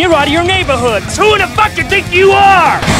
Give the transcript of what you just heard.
and you're out of your neighborhood. So who the fuck do you think you are?